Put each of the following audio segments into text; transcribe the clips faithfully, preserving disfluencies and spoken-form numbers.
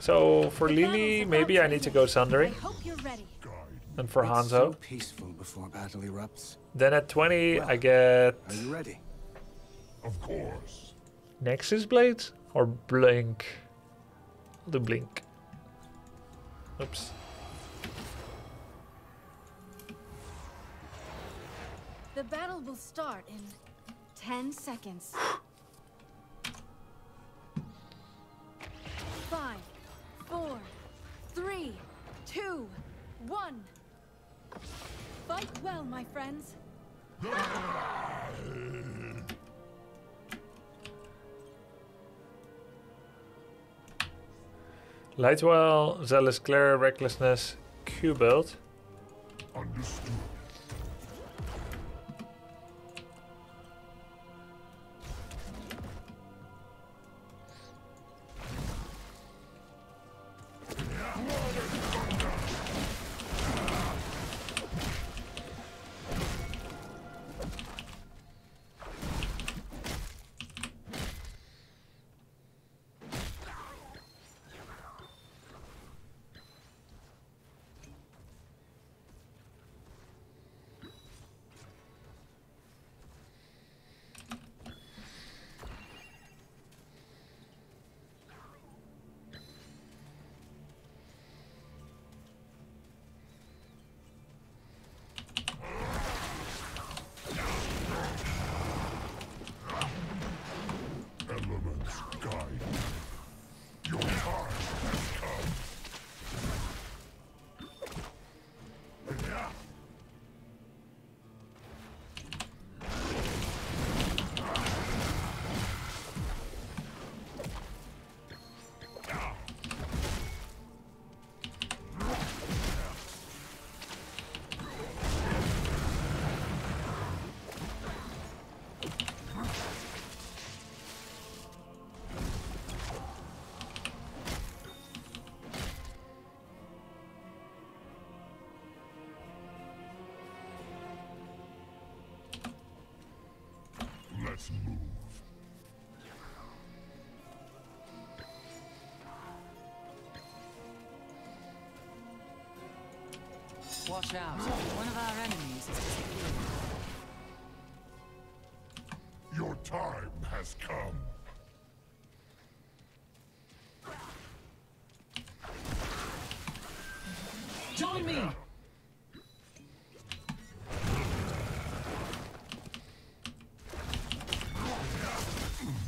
So for Lily, maybe I need to go Sundering. And for Hanzo. Then at twenty, I get. Are you ready? Of course. Nexus Blades or Blink? I'll do Blink. Oops. The battle will start in ten seconds. Five, four, three, two, one. Fight well, my friends. Lightwell, Zealous Glare, Recklessness, Q build. Understood. Watch out. One of our enemies is disappearing. Your time has come. Join me.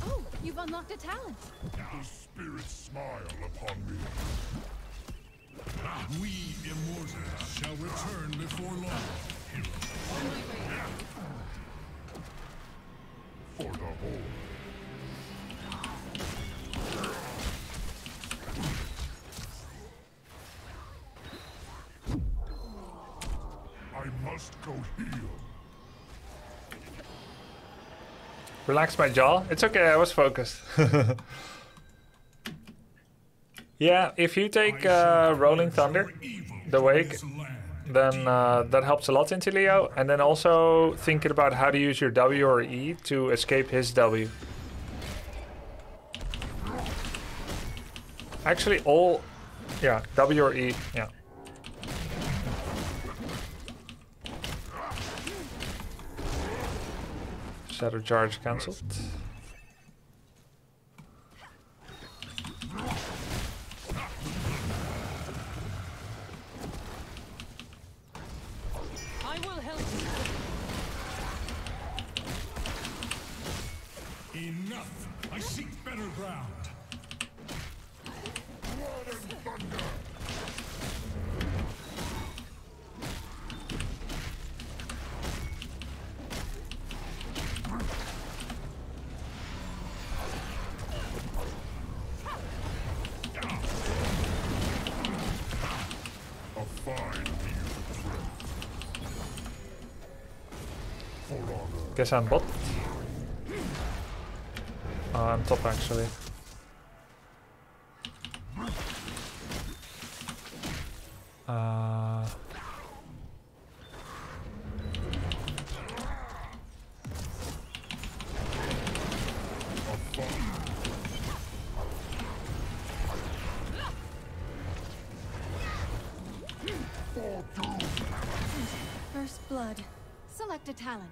Oh, you've unlocked a talent. The spirits smile upon me. We immortals shall return before long, heroes. For the whole. I must go heal. Relax my jaw. It's okay, I was focused. Yeah, if you take uh, Rolling Thunder, the Wake, then uh, that helps a lot into Leo. And then also thinking about how to use your W or E to escape his W. Actually, all... Yeah, W or E, yeah. Shadow Charge cancelled. Guess I'm bot. Oh, I'm top actually. Uh... Select a talent.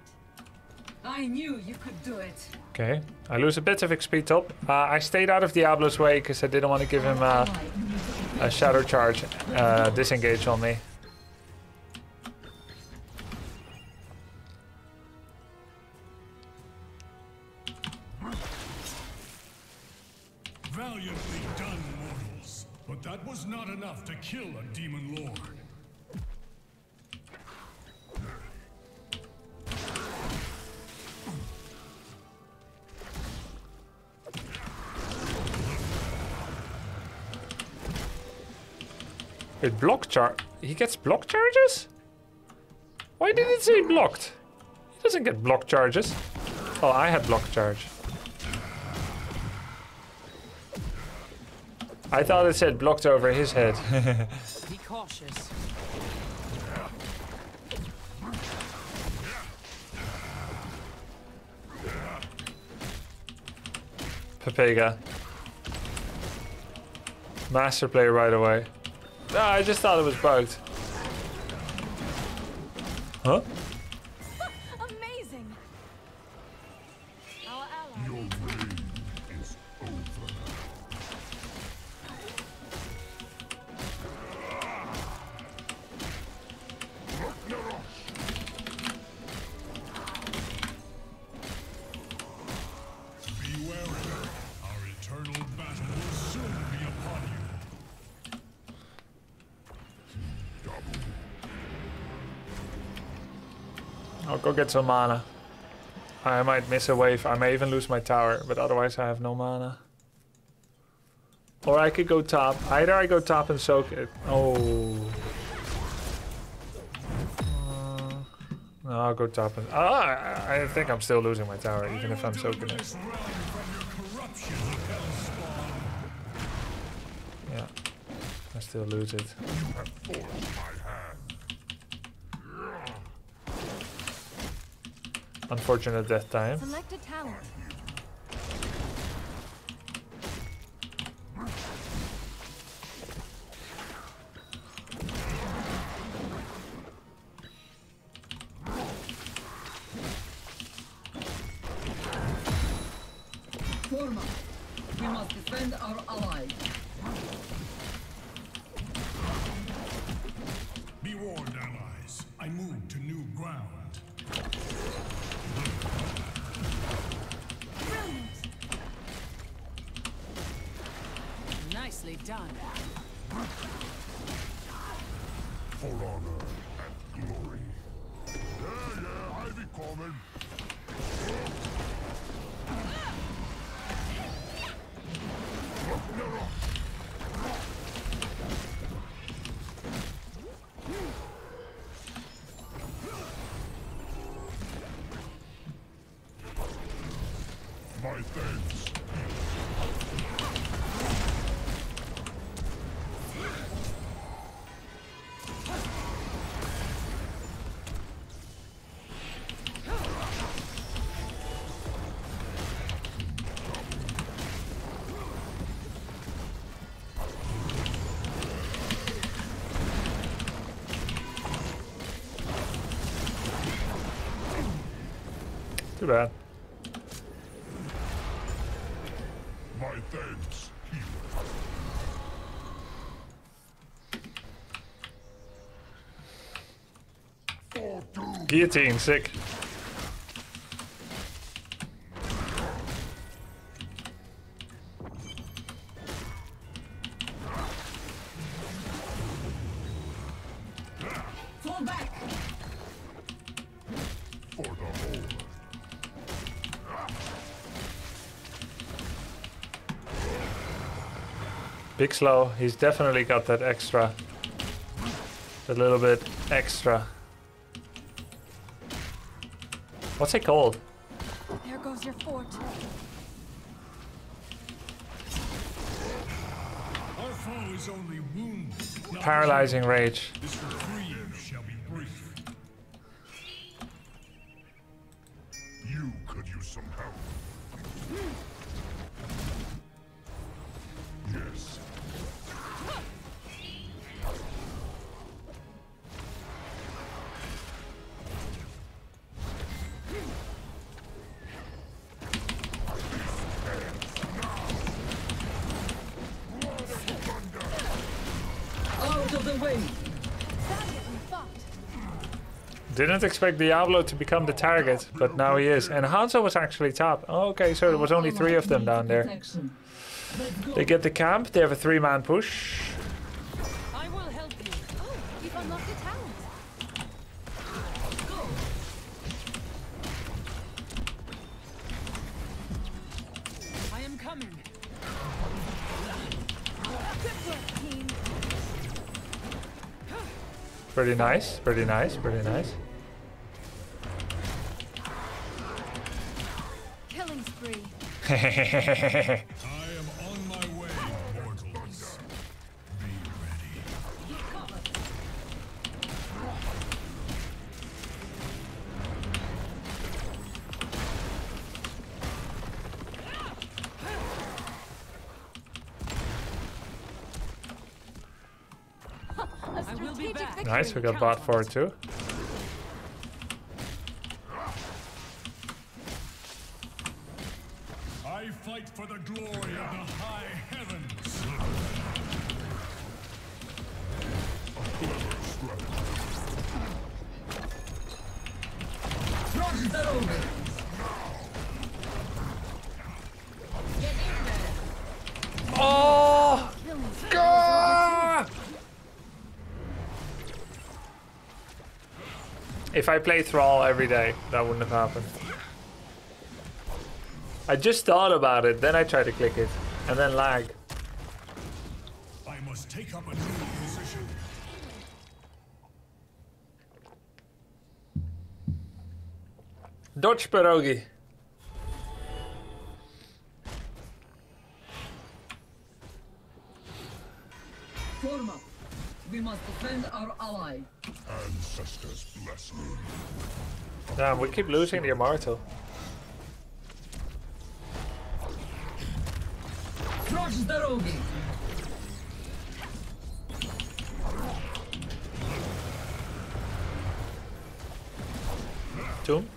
I knew you could do it. Okay, I lose a bit of X P top. Uh, I stayed out of Diablo's way because I didn't want to give him uh, a shadow charge uh, disengage on me. Valiantly done, mortals, but that was not enough to kill a demon lord. It block char- he gets block charges? Why did it say blocked? He doesn't get block charges. Oh, I had block charge. I thought it said blocked over his head. Be cautious. Pepega. Master play right away. No, I just thought it was bugged. Huh? Amazing. Our ally. Your reign is over. Be wary. Our eternal battle will soon be upon you. I'll go get some mana. I might miss a wave. I may even lose my tower, but otherwise I have no mana. Or I could go top. Either I go top and soak it. Oh. Uh, no, I'll go top and... Ah, I think I'm still losing my tower, even if I'm soaking it. Yeah. I still lose it. Unfortunate death time. Select a talent. Forma. We must defend our allies. Be warned, allies. I move to new ground. Nicely done. For honor and glory. Yeah, yeah, I be coming. My thanks. Too bad. My thanks. Guillotine, sick. Fall back. For the whole. Big slow, he's definitely got that extra. A little bit extra. What's it called? There goes your fort. Our foe is only wounded. Paralyzing Rage. This reprieve shall be brief. You could use some help. Yes. doing? Didn't expect Diablo to become the target, but now he is. And Hanzo was actually top. Okay, so there was only three of them down there. They get the camp. They have a three-man push. I will help you. Oh, you've unlocked a talent. Go. I am coming. Pretty nice, pretty nice, pretty nice. Killing spree. I am on my way, mortals. Be ready. Nice, we got bot for it too. I fight for the glory of the high heavens. Cross that over. Get in there. Oh, God! If I play Thrall every day, that wouldn't have happened. I just thought about it, then I tried to click it, and then lag. I must take up a new position. Dodge Pierogi. Form up. We must defend our ally. Ancestors bless me. Damn, we keep losing the immortal. Crush the Rogi. Tomb.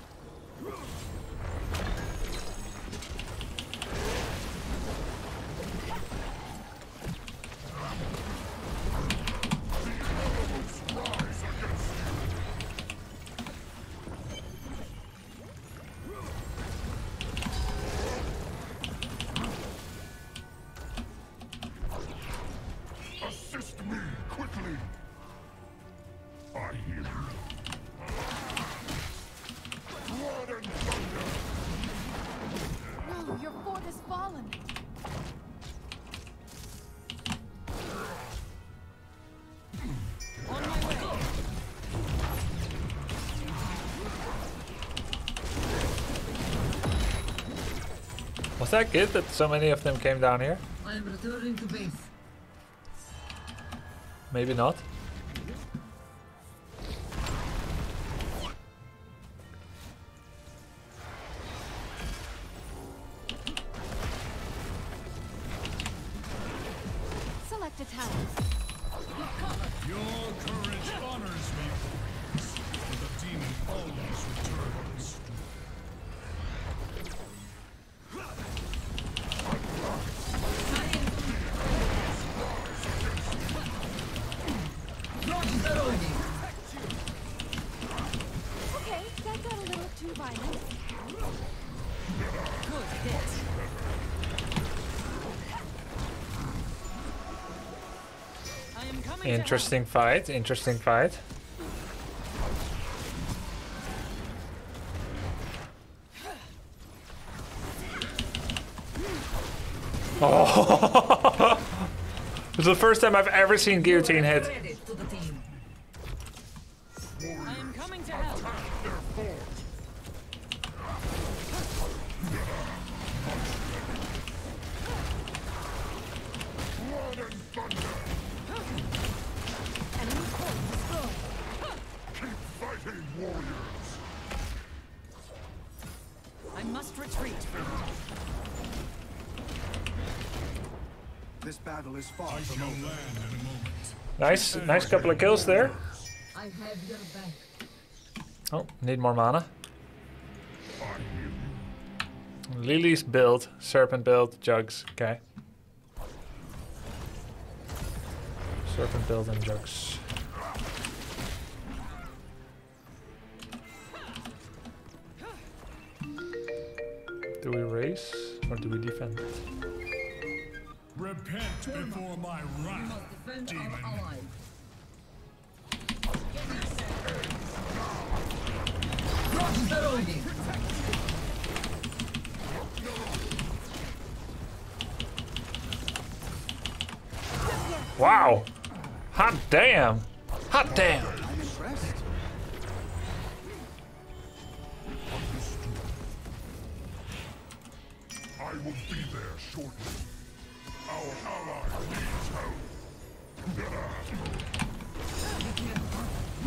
Is that good that so many of them came down here? I am returning to base. Maybe not. Select a talent. Your courage honors me, for the demon always returns. Interesting fight, interesting fight. Oh. It's the first time I've ever seen Guillotine hit. Nice, nice couple of kills there. I have your back. Oh, need more mana. Lily's build, Serpent build, Jugs, okay. Serpent building jokes. Do we race or do we defend? Repent before my wrath, demon. Wow! Hot damn! Hot damn! I will be there shortly. Our ally needs help. The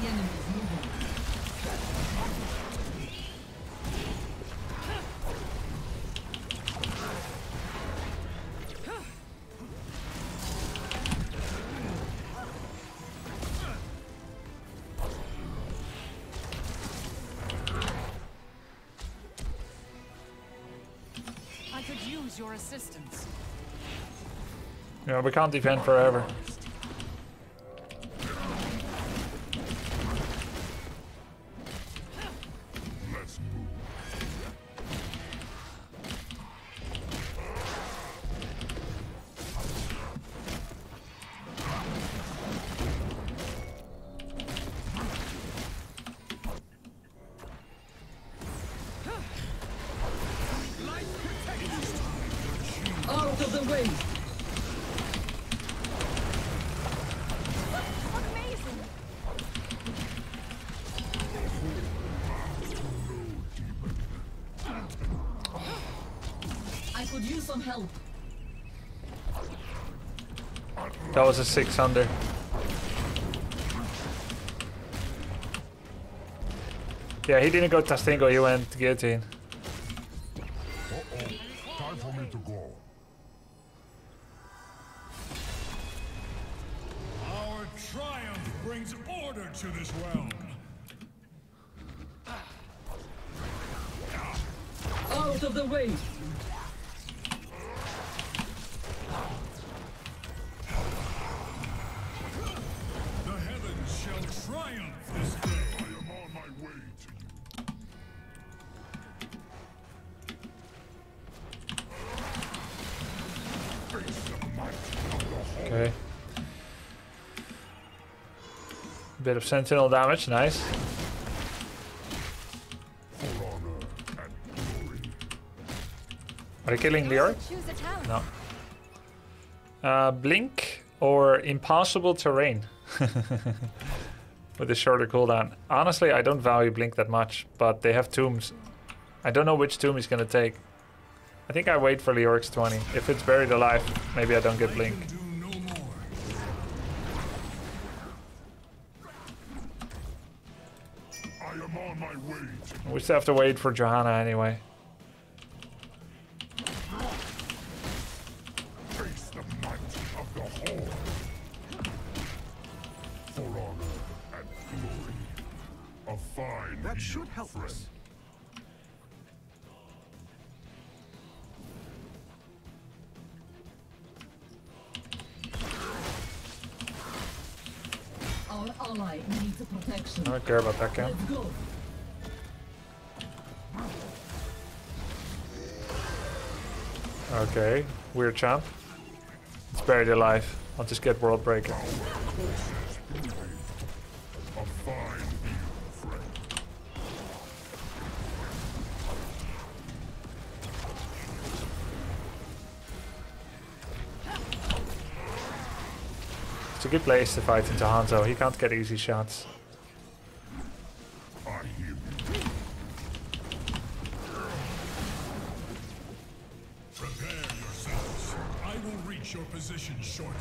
enemy is moving. Your assistance. Yeah, we can't defend forever. Let's move. Out of the way! Amazing! I could use some help. That was a six under. Yeah, he didn't go Tastingo, he went Guillotine. To this realm. Out of the way. The heavens shall triumph this day. I am on my way to you. Face the might of the whole. Okay. Bit of sentinel damage, nice. For honor and glory. Are you killing Leoric? No. Uh, Blink or Impossible Terrain with a shorter cooldown. Honestly, I don't value Blink that much, but they have tombs. I don't know which tomb he's gonna take. I think I wait for Leoric's twenty. If it's buried alive, maybe I don't get Blink. We still have to wait for Johanna anyway. Face the might of the whole. For honor and glory. A fine. That should help friend. Us. Our ally needs protection. I don't care about that camp. Okay, weird champ. It's buried alive. I'll just get Worldbreaker. It's a good place to fight into Hanzo. He can't get easy shots. Your position shortly.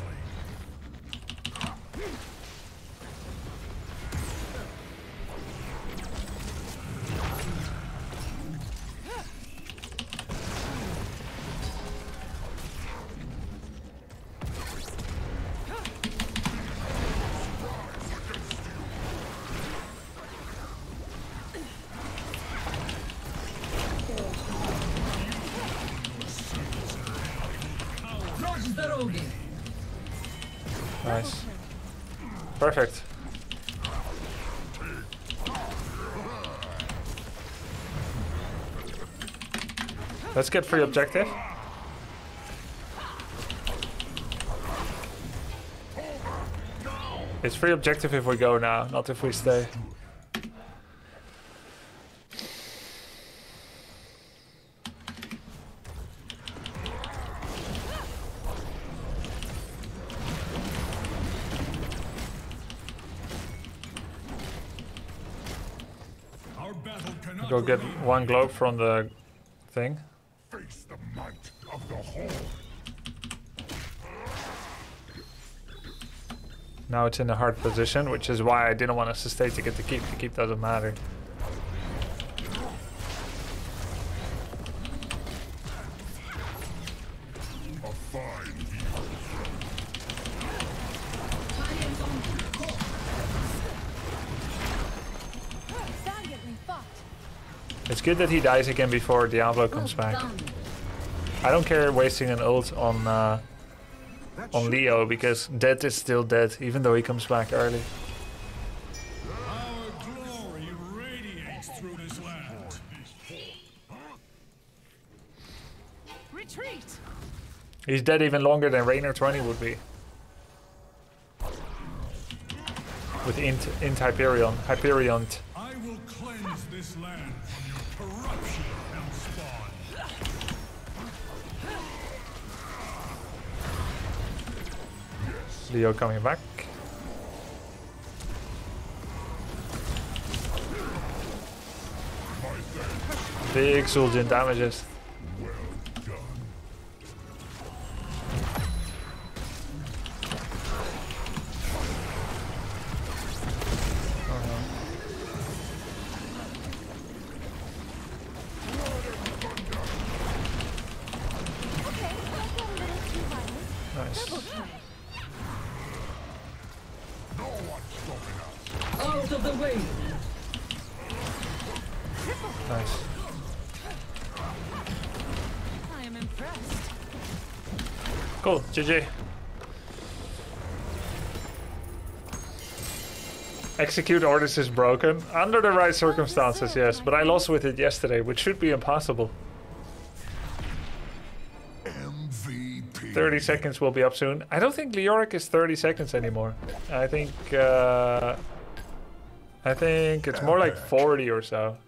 Nice. Perfect. Let's get free objective. It's free objective if we go now, not if we stay. Go get one globe from the thing. Face the might of the horde. Now it's in a hard position, which is why I didn't want us to stay to get the keep. The keep doesn't matter. It's good that he dies again before Diablo comes back. I don't care wasting an ult on uh, on Leo, because dead is still dead, even though he comes back early. Our glory radiates through this land. Retreat. He's dead even longer than Raynor twenty would be. With int, int Hyperion. Hyperion. I will cleanse this land. Leo coming back. Big Zul'jin damages. Well done. Oh, no. Nice. Out of the way. Nice. I am impressed. Cool, G G. Execute orders is broken. Under the right circumstances, yes, but I lost with it yesterday, which should be impossible. thirty seconds will be up soon. I don't think Leoric is thirty seconds anymore. I think uh, I think it's more like forty or so.